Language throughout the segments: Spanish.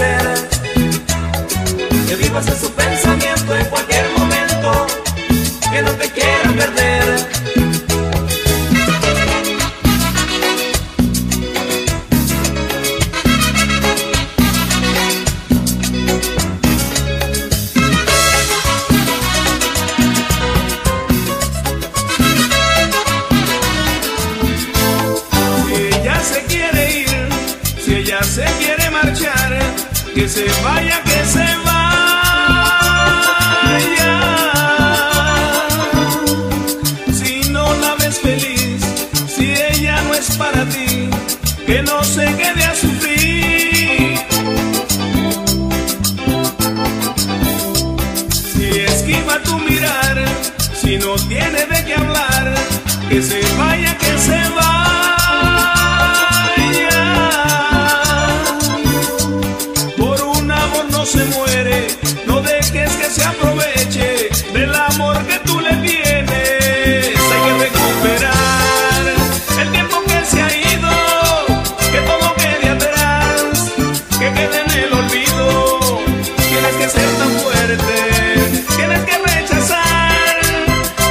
hacer, que vivas en su pensamiento en cualquier momento, que no te quiera perder. Se quiere marchar, que se vaya, que se vaya. Si no la ves feliz, si ella no es para ti, que no se quede a sufrir. Si esquiva tu mirar, si no tiene de qué hablar, que se vaya, que se vaya. Se muere, no dejes que se aproveche del amor que tú le tienes. Hay que recuperar el tiempo que se ha ido, que todo quede atrás, que quede en el olvido. Tienes que ser tan fuerte, tienes que rechazar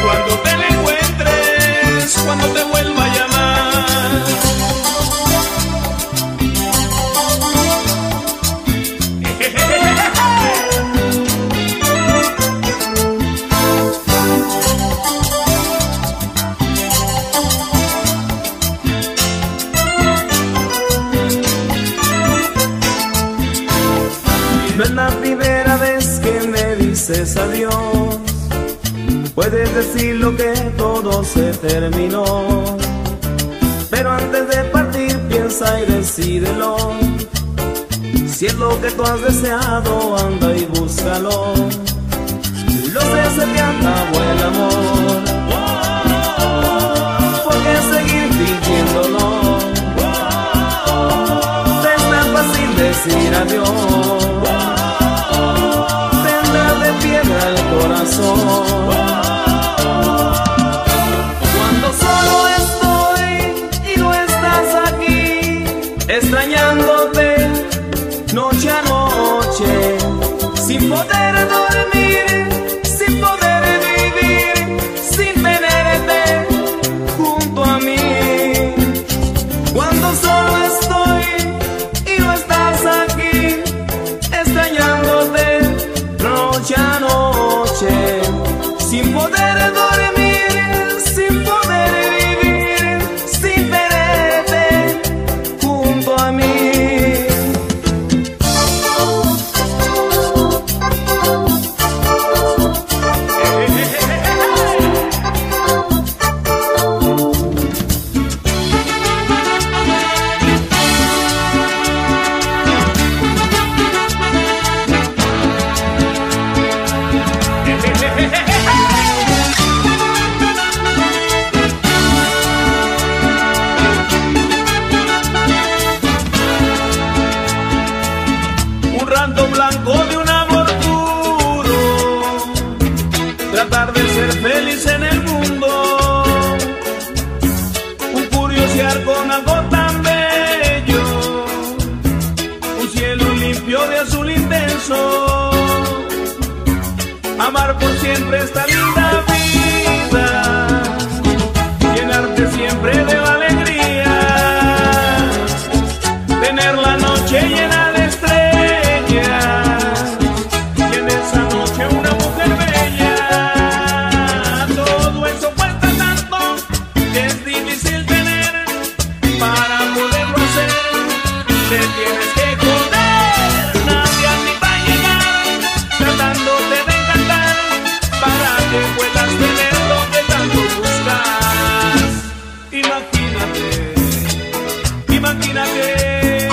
cuando te la encuentres, cuando te vuelva a llamar. No es la primera vez que me dices adiós, puedes decir lo que todo se terminó, pero antes de partir piensa y decídelo, si es lo que tú has deseado anda y búscalo, lo sé se te acabó el amor, ¿por qué seguir fingiéndolo? No es tan fácil decir adiós. Al corazón, cuando solo estoy y no estás aquí, extrañándote noche a noche, sin poder dormir, sin poder vivir, sin tenerte junto a mí. Cuando solo estoy y no estás aquí, extrañándote noche a noche, sin poder dormir, sin poder vivir, sin tenerte junto a mí. De un amor puro, tratar de ser feliz en el mundo, un curiosear con algo tan bello, un cielo limpio de azul intenso, amar por siempre esta linda vida, llenarte siempre de alegría, tener la noche llena. Imagínate,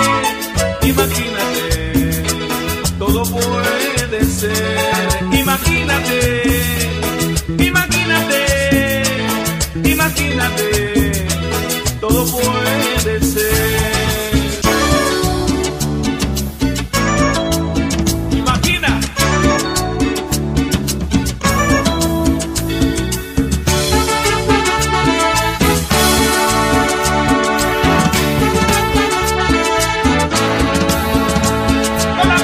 todo puede ser. Imagínate, imagínate, imagínate, todo puede ser. ¡Hola!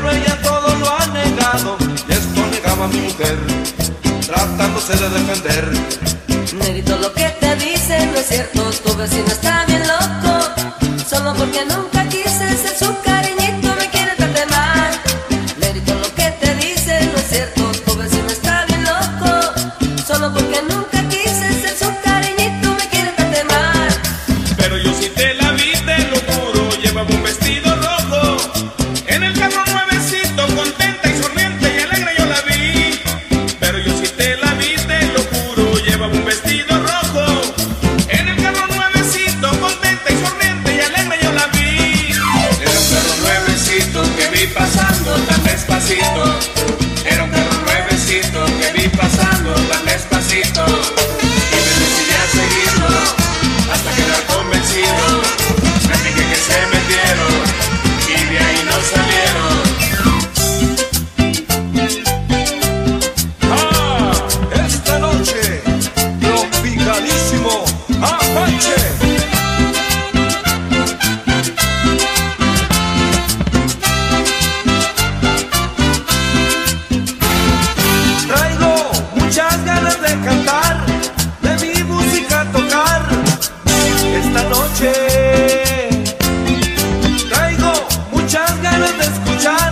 pero ella todo lo ha negado. Esto negaba a mi mujer, tratándose de defender. Negrito, lo que te dicen no es cierto, tu vecino está bien loco. Solo porque nunca quise ser su cariñito, me quiere tratar mal. Negrito, lo que te dicen no es cierto, tu vecino está bien loco. Solo porque nunca quise ser su cariñito, me quiere tratar mal. Pero yo sí te la vi, te lo juro, llevaba un vestido rojo. En el carro nuevecito, contenta y sonriente y alegre yo la vi. Pero yo sí te la vi, te lo juro, llevaba un vestido rojo. En el carro nuevecito, contenta y sonriente y alegre yo la vi. Era un carro nuevecito que vi pasando tan despacito. Era un carro nuevecito que vi pasando tan despacito. Y me decidí a seguirlo hasta quedar convencido. Me dije que se metieron y de ahí no salieron. Ah, esta noche, tropicalísimo, Apache. Traigo muchas ganas de cantar, de mi música tocar esta noche. Traigo muchas ganas de escuchar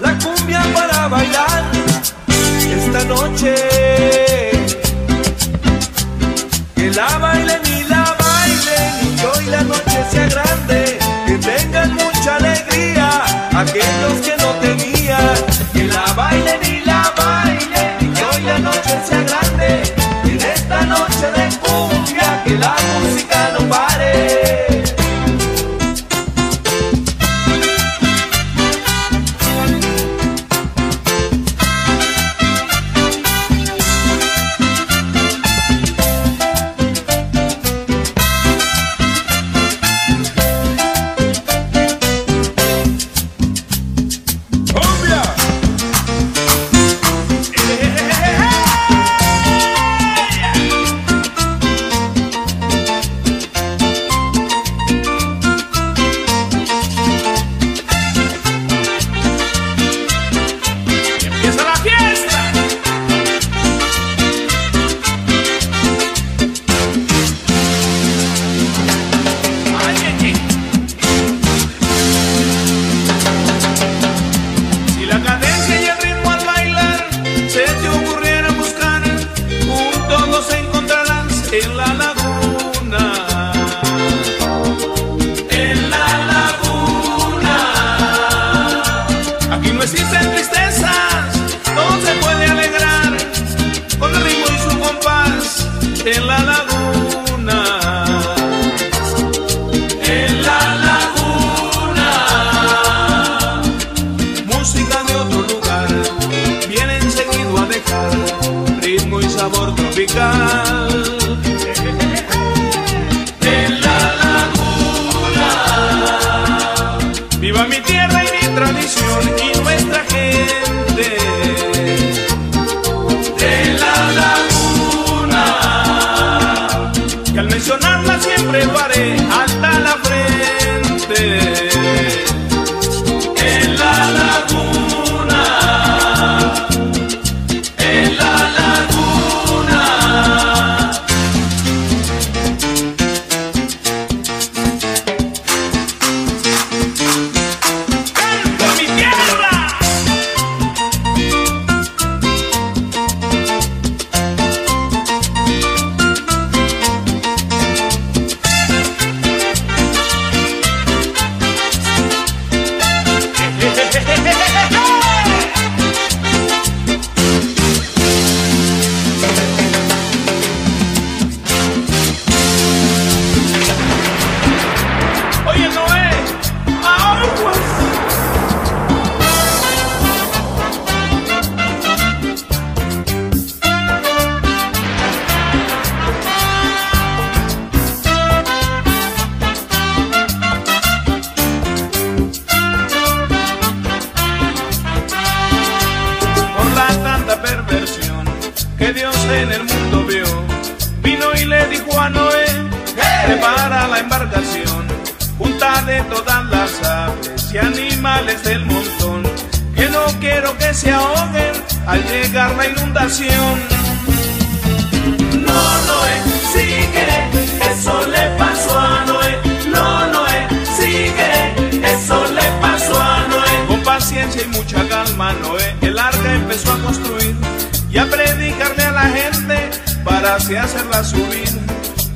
la cumbia para bailar esta noche. Que la bailen y que hoy la noche sea grande, que tengan mucha alegría aquellos que no tenían. Que la bailen y que hoy la noche sea grande, que en esta noche de cumbia que la música no pare. ¡Cumbia! ¡Empieza la fiesta! ¡Ay, ay, ay! Si la cadencia y el ritmo al bailar se te ocurriera buscar, juntos los encontrarán en la laguna. En la laguna. Aquí no existen tristezas, todo se puede alegrar con el ritmo y su compás. En la laguna. En la laguna. Música de otro lugar, vienen seguido a dejar ritmo y sabor tropical. En la laguna. Viva mi tierra y mi tradición y nuestra gente. En la laguna. Que al mencionarla siempre lo haré hasta la frente. En la laguna. En la laguna. ¡Canta mi tierra! Oye, Noé, aguas. Por la tanta perversión que Dios en el mundo vio, vino y le dijo a Noé: prepara la embarcación, junta de todas las aves y animales del montón, que se ahoguen al llegar la inundación. No, Noé, sí que eso le pasó a Noé. No, Noé, sí que eso le pasó a Noé. Con paciencia y mucha calma, Noé el arca empezó a construir y a predicarle a la gente para así hacerla subir.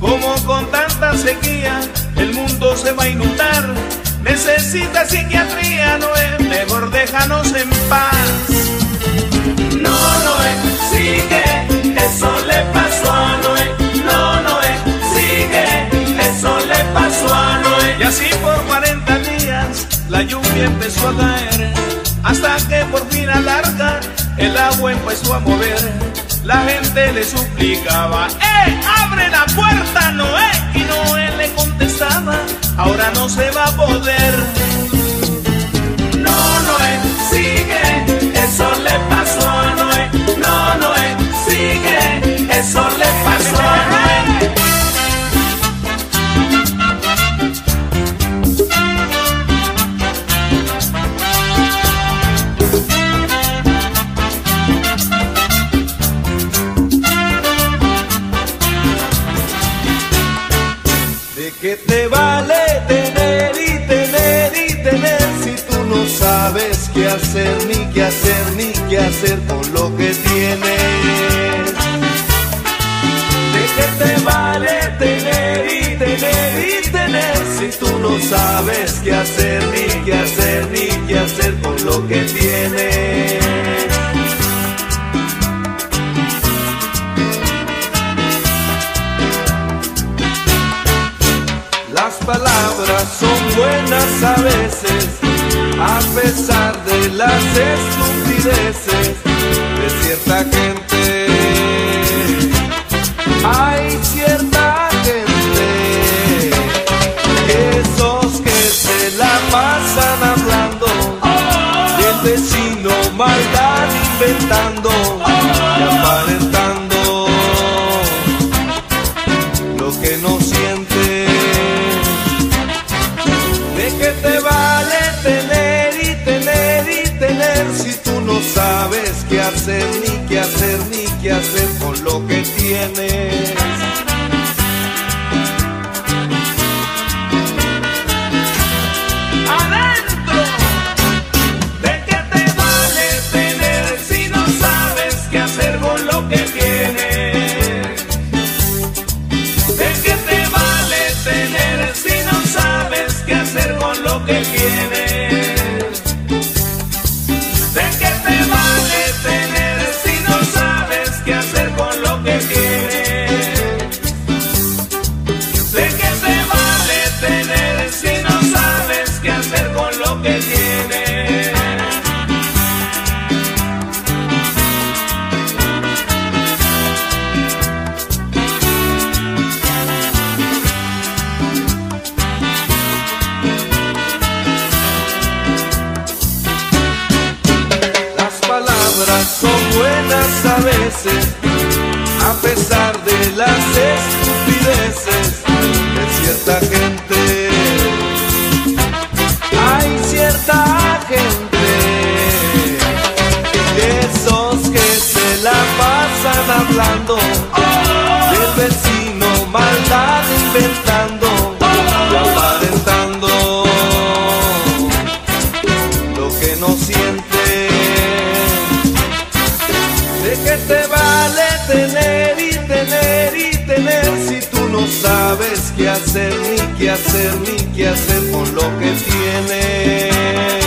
Como con tanta sequía el mundo se va a inundar, necesita psiquiatría, Noé, mejor déjanos en paz. No, Noé, sí que eso le pasó a Noé. No, Noé, sí que eso le pasó a Noé. Y así por 40 días la lluvia empezó a caer, hasta que por fin al arca el agua empezó a mover. La gente le suplicaba, abre la puerta, Noé, y Noé le contestaba, ahora no se va a poder. No, Noé, sigue, eso le pasó a Noé. No, Noé, sigue, eso le pasó a Noé. ¿Qué te vale tener y tener y tener si tú no sabes qué hacer, ni qué hacer, ni qué hacer con lo que tienes? ¿De qué te vale tener y tener y tener si tú no sabes qué hacer, ni qué hacer, ni qué hacer con lo que tienes? Las palabras son buenas a veces, a pesar de las estupideces de cierta gente. Hay cierta gente, esos que se la pasan hablando, del vecino maldad inventando y aparentando lo que no siente. Si tú no sabes qué hacer, ni qué hacer, ni qué hacer con lo que tienes. ¡Adentro! ¿De qué te vale tener si no sabes qué hacer con lo que tienes? ¿De qué te vale tener si no sabes qué hacer con lo que tienes? A pesar de las estupideces de cierta gente, hay cierta gente, esos que se la pasan hablando, del vecino maldad inventando y aparentando lo que no siente. ¿De qué te vale tener y tener y tener si tú no sabes qué hacer, ni qué hacer, ni qué hacer con lo que tienes?